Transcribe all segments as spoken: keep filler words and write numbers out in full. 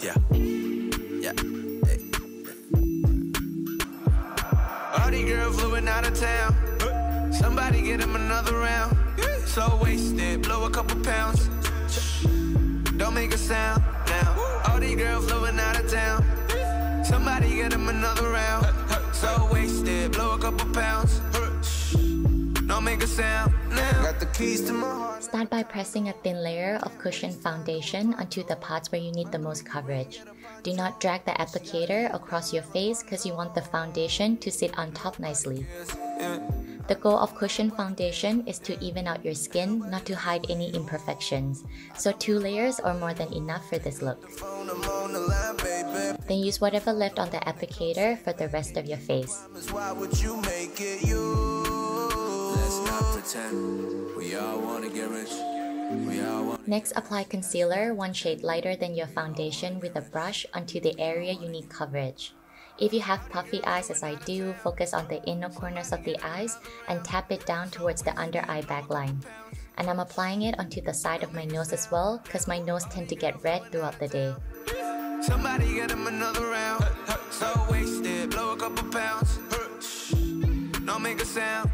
Yeah. Yeah. Hey. All these girls fluin' out of town. Somebody get him another round. So wasted, blow a couple pounds. Don't make a sound now. All these girls fluin' out of town. Somebody get him another round. So wasted, blow a couple pounds. Don't make a sound now. Got the keys to my heart. Start by pressing a thin layer of cushion foundation onto the parts where you need the most coverage. Do not drag the applicator across your face because you want the foundation to sit on top nicely. The goal of cushion foundation is to even out your skin, not to hide any imperfections. So two layers are more than enough for this look. Then use whatever left on the applicator for the rest of your face. Next, apply concealer one shade lighter than your foundation with a brush onto the area you need coverage. If you have puffy eyes as I do, focus on the inner corners of the eyes and tap it down towards the under eye backline. And I'm applying it onto the side of my nose as well because my nose tends to get red throughout the day. Somebody get him another round. So wasted, blow a couple pounds. Don't make a sound.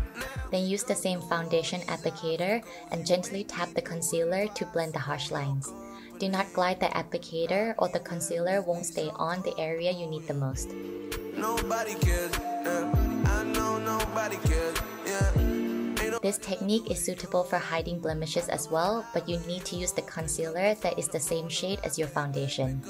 Then use the same foundation applicator and gently tap the concealer to blend the harsh lines. Do not glide the applicator or the concealer won't stay on the area you need the most. Nobody cares, yeah. I know nobody cares, yeah. This technique is suitable for hiding blemishes as well, but you need to use the concealer that is the same shade as your foundation.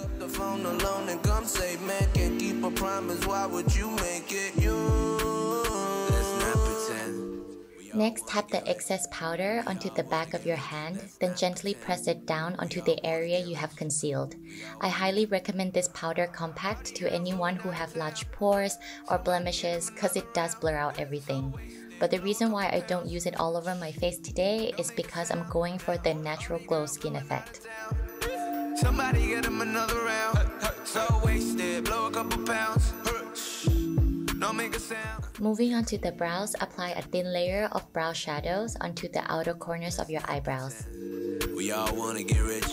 Next, tap the excess powder onto the back of your hand, then gently press it down onto the area you have concealed. I highly recommend this powder compact to anyone who have large pores or blemishes because it does blur out everything. But the reason why I don't use it all over my face today is because I'm going for the natural glow skin effect. Somebody get him another round. So wasted, blow a couple pounds. Moving on to the brows, apply a thin layer of brow shadows onto the outer corners of your eyebrows. We all wanna get rich.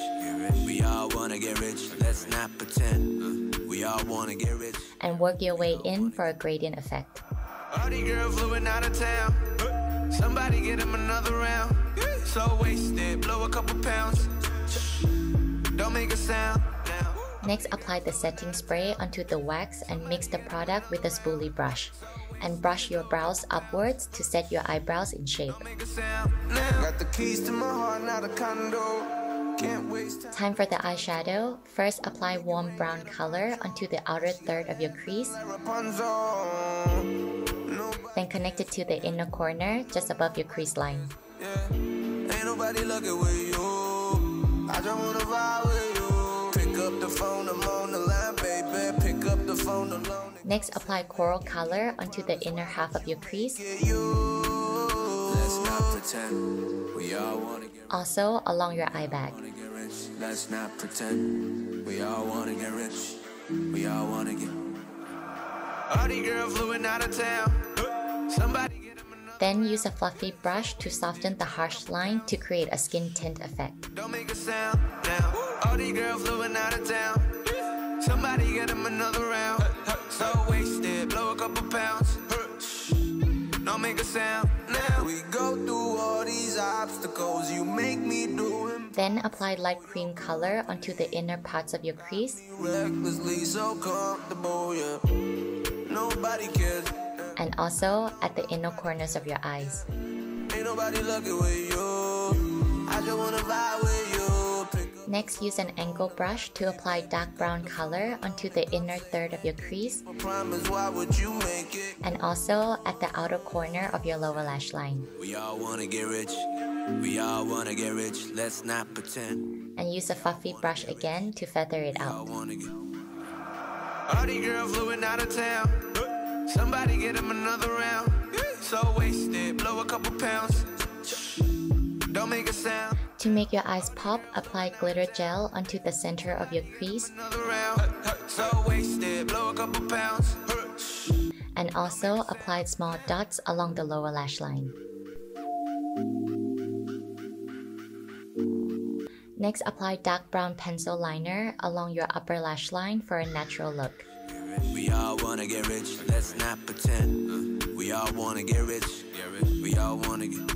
We all wanna get rich. Let's not pretend. We all wanna get rich. And work your way in for a gradient effect. Party girl flew in out of town. Somebody get him another round. So wasted, blow a couple pounds. Don't make a sound. Next, apply the setting spray onto the wax and mix the product with a spoolie brush. And brush your brows upwards to set your eyebrows in shape. Time for the eyeshadow. First, apply warm brown color onto the outer third of your crease. Then connect it to the inner corner just above your crease line. Next, apply coral color onto the inner half of your crease. Also, along your eye bag. Then use a fluffy brush to soften the harsh line to create a skin tint effect. Don't make a sound now. All these girls flew out of town. Somebody get him another round. So wasted, blow a couple pounds. Don't make a sound now. We go through all these obstacles, you make me do it. Then apply light cream color onto the inner parts of your crease. Recklessly so comfortable, yeah. Nobody cares. And also at the inner corners of your eyes. Ain't nobody looking with you. I just wanna vibe with you. Next, use an angle brush to apply dark brown color onto the inner third of your crease and also at the outer corner of your lower lash line. We all wanna get rich. We all wanna get rich. Let's not pretend. And use a fluffy brush again to feather it out. All these girls flew out of town. Somebody get him another round. So wasted, blow a couple pounds. Don't make a sound. To make your eyes pop, apply glitter gel onto the center of your crease. And also apply small dots along the lower lash line. Next, apply dark brown pencil liner along your upper lash line for a natural look. We all wanna get rich, let's not pretend. We all wanna get rich, we all wanna get.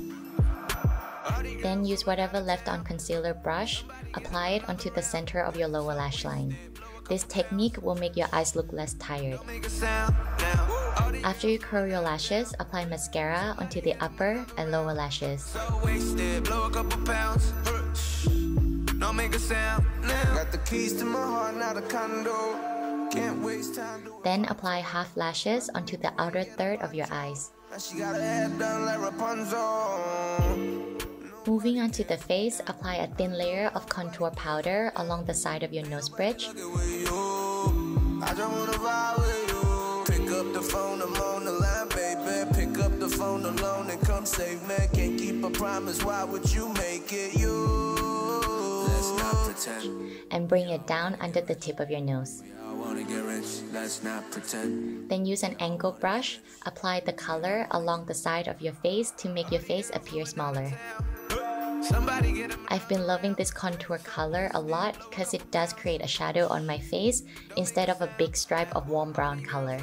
Then use whatever left on concealer brush, apply it onto the center of your lower lash line. This technique will make your eyes look less tired. After you curl your lashes, apply mascara onto the upper and lower lashes. Then apply half lashes onto the outer third of your eyes. Moving on to the face, apply a thin layer of contour powder along the side of your nose bridge. And bring it down under the tip of your nose. Then use an angle brush, apply the color along the side of your face to make your face appear smaller. I've been loving this contour color a lot because it does create a shadow on my face instead of a big stripe of warm brown color.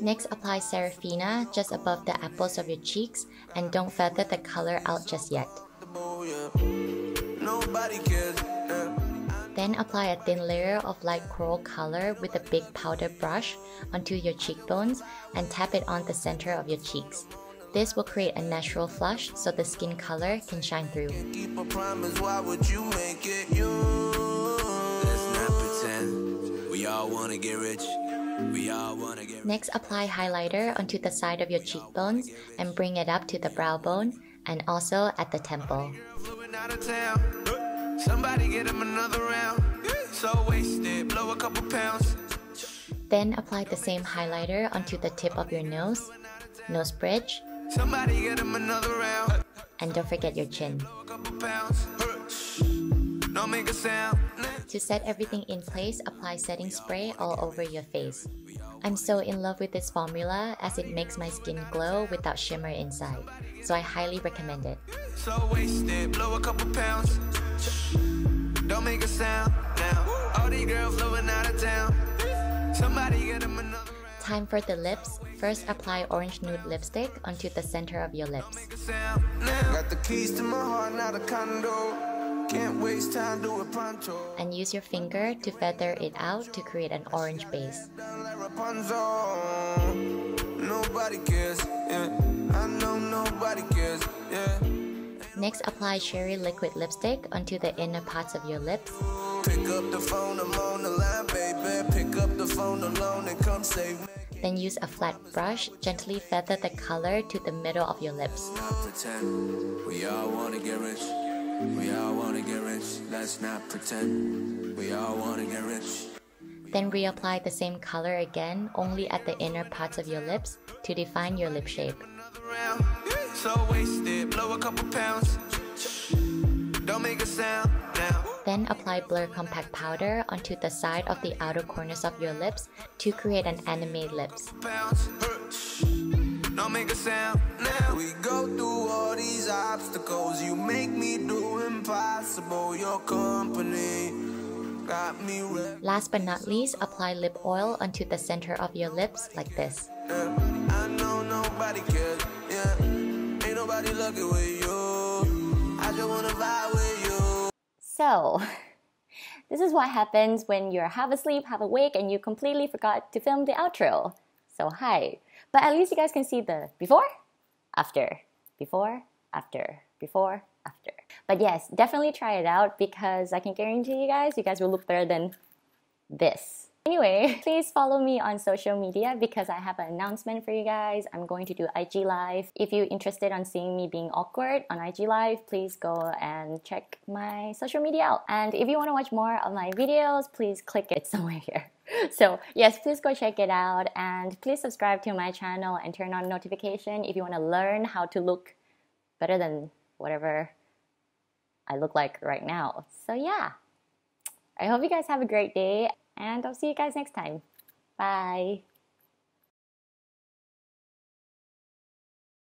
Next, apply Serafina just above the apples of your cheeks and don't feather the color out just yet. Then apply a thin layer of light coral color with a big powder brush onto your cheekbones and tap it on the center of your cheeks. This will create a natural flush so the skin color can shine through. Next, apply highlighter onto the side of your cheekbones and bring it up to the brow bone and also at the temple. Somebody get him another round, so wasted, blow a couple pounds. Then apply the same highlighter onto the tip of your nose, nose bridge, somebody get him another round, and don't forget your chin. Don't make a sound. To set everything in place, apply setting spray all over your face. I'm so in love with this formula as it makes my skin glow without shimmer inside, so I highly recommend it. So wasted, blow a couple pounds. Don't make a sound now. All these girls living out of town. Somebody get them another round. Time for the lips. First, apply orange nude lipstick onto the center of your lips. Don't make a sound now. Got the keys to my heart, not a condo. Can't waste time, do it pronto. And use your finger to feather it out to create an orange base. Nobody cares. I know nobody cares. Next, apply cherry liquid lipstick onto the inner parts of your lips. Then use a flat brush, gently feather the color to the middle of your lips. Then reapply the same color again, only at the inner parts of your lips, to define your lip shape. So wasted, blow a couple pounds. Don't make a sound now. Then apply Blur Compact Powder onto the side of the outer corners of your lips to create an anime lips. Don't make a sound now. We go through all these obstacles. You make me do impossible. Your company got me ready. Last but not least, apply lip oil onto the center of your lips like this. I know nobody cares. So, this is what happens when you're half asleep, half awake, and you completely forgot to film the outro. So, hi. But at least you guys can see the before, after, before, after, before, after. But yes, definitely try it out because I can guarantee you guys, you guys will look better than this. Anyway, please follow me on social media because I have an announcement for you guys. I'm going to do I G Live. If you're interested in seeing me being awkward on I G Live, please go and check my social media out. And if you want to watch more of my videos, please click it somewhere here. So yes, please go check it out and please subscribe to my channel and turn on notification if you want to learn how to look better than whatever I look like right now. So yeah, I hope you guys have a great day. and I'll see you guys next time. Bye.